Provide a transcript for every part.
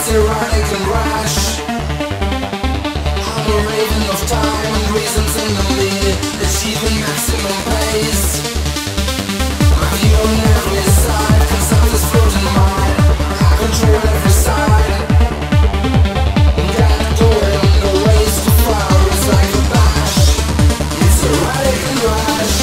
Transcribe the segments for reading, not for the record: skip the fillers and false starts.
It's ironic and rash. I'm a raven of time and reasons in the lead, achieving maximum pace. My view on every side, cause I'm this floating mind. I control every side. Got the way on the ways to fire, it's like a bash. It's erratic and rash.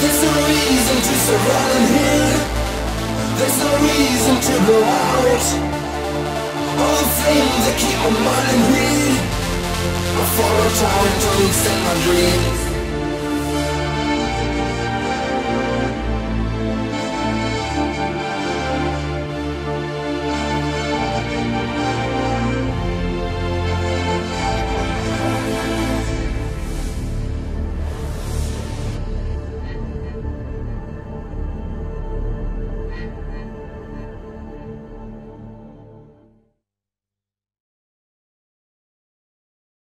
There's no reason to surround him. There's no reason to go out. All the things that keep my mind in need, I follow time to extend my dreams.